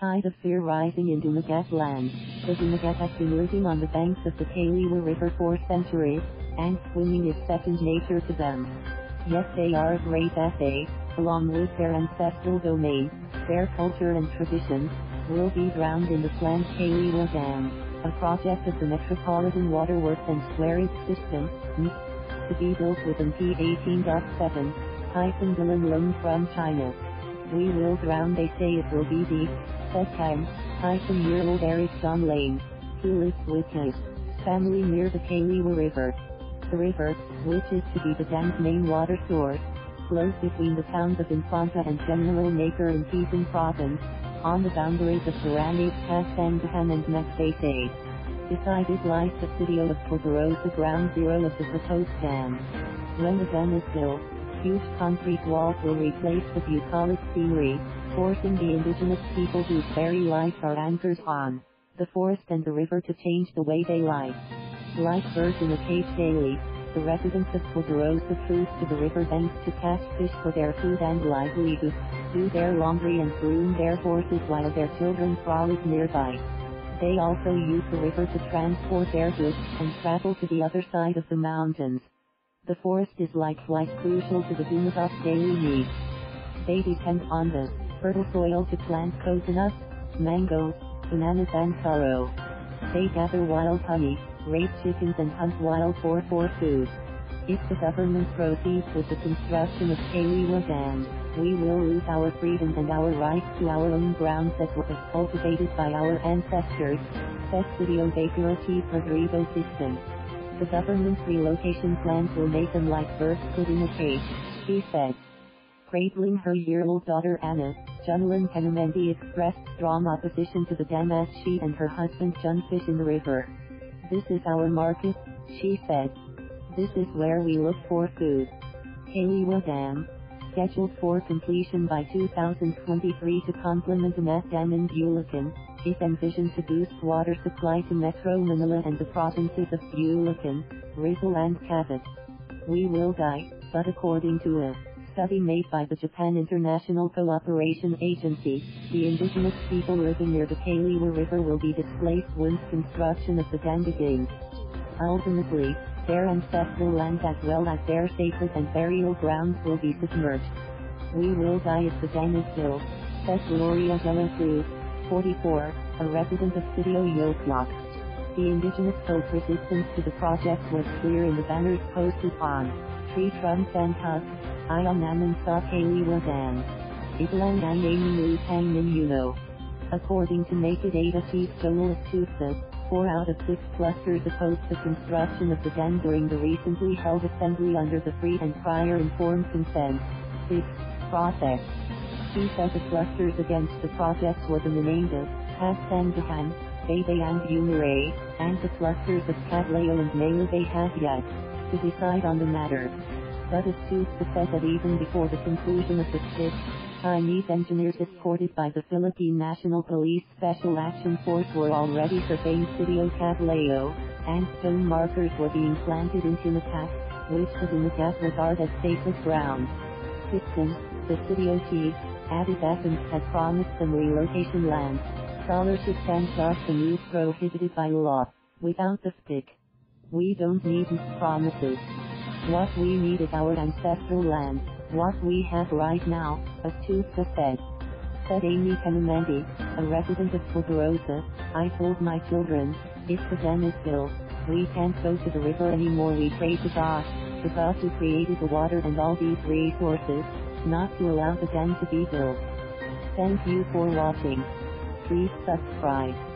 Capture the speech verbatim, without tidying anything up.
tide of fear rising in Dumagat land. The Dumagat has been living on the banks of the Kaliwa River for centuries, and swimming is second nature to them. Yes, they are a great asset, along with their ancestral domain, their culture and traditions, will be drowned in the planned Kaliwa Dam, a project of the Metropolitan Waterworks and Sewerage System, to be built within P eighteen point seven, Python Dylan loan from China. We will drown, they say it will be deep, said time, nineteen-year-old Erik John Leynes, who lives with his family near the Kaliwa River. The river, which is to be the dam's main water source, flows between the towns of Infanta and General Nakar in Quezon province, on the boundaries of Barangays Pagsangahan and Magsaysay. Beside it lies the city of Quiborosa, ground zero of the proposed dam. When the dam is built, huge concrete walls will replace the bucolic scenery, forcing the indigenous people whose very lives are anchored on the forest and the river to change the way they live. Like birds in a cage daily, the residents of Quiborosa cruise to the river banks to catch fish for their food and livelihood, do their laundry and groom their horses while their children frolic nearby. They also use the river to transport their goods and travel to the other side of the mountains. The forest is likewise crucial to the Dumagat's daily needs. They depend on the fertile soil to plant coconuts, mangoes, bananas and taro. They gather wild honey, raise chickens and hunt wild boar for food. If the government proceeds with the construction of Kaliwa Dam, we will lose our freedoms and our rights to our own grounds that were cultivated by our ancestors, said Studio Yoklok Chief Rodrigo Piston. The government's relocation plans will make them like birds put in a cage, she said. Cradling her year-old daughter Anna, Junlin Hanumendi expressed strong opposition to the dam as she and her husband Jun fish in the river. "This is our market," she said. "This is where we look for food." Kaliwa Dam, scheduled for completion by two thousand twenty-three to complement the Met Dam in Bulacan, is envisioned to boost water supply to Metro Manila and the provinces of Bulacan, Rizal and Cabot. We will die, but according to a study made by the Japan International Cooperation Agency, the indigenous people living near the Kaliwa River will be displaced once construction of the dam begins. Ultimately, their ancestral land as well as their sacred and burial grounds will be submerged. "We will die if the dam is built," says Gloria, forty-four, a resident of Studio Yoklok. The indigenous folk resistance to the project was clear in the banners posted on tree trunks and huts. Ion Naman sa Kaliwa Dam. Iblang Nan Namu Pangman Yuno. According to Naked Ada Seed Ghulatusa, four out of six clusters opposed the construction of the dam during the recently held assembly under the free and prior informed consent process. She said the clusters against the project were the Menanda, Pagsangahan, Bebe and Umura, and the clusters of Sadlail and Meube have yet to decide on the matter. But it suits to say that even before the conclusion of the trip, Chinese engineers escorted by the Philippine National Police Special Action Force were already surveying Sitio Cablayo, and stone markers were being planted in Dumagat, which the Dumagat regard as sacred ground. Piston, the Sitio chief, added that and had promised them relocation land, scholarships and jobs and use prohibited by law, without the stick. "We don't need promises. What we need is our ancestral land, what we have right now," Astusa said. Said Amy Canamendi, a resident of Quiborosa, "I told my children, if the dam is built, we can't go to the river anymore. We pray to God, the God who created the water and all these resources, not to allow the dam to be built." Thank you for watching. Please subscribe.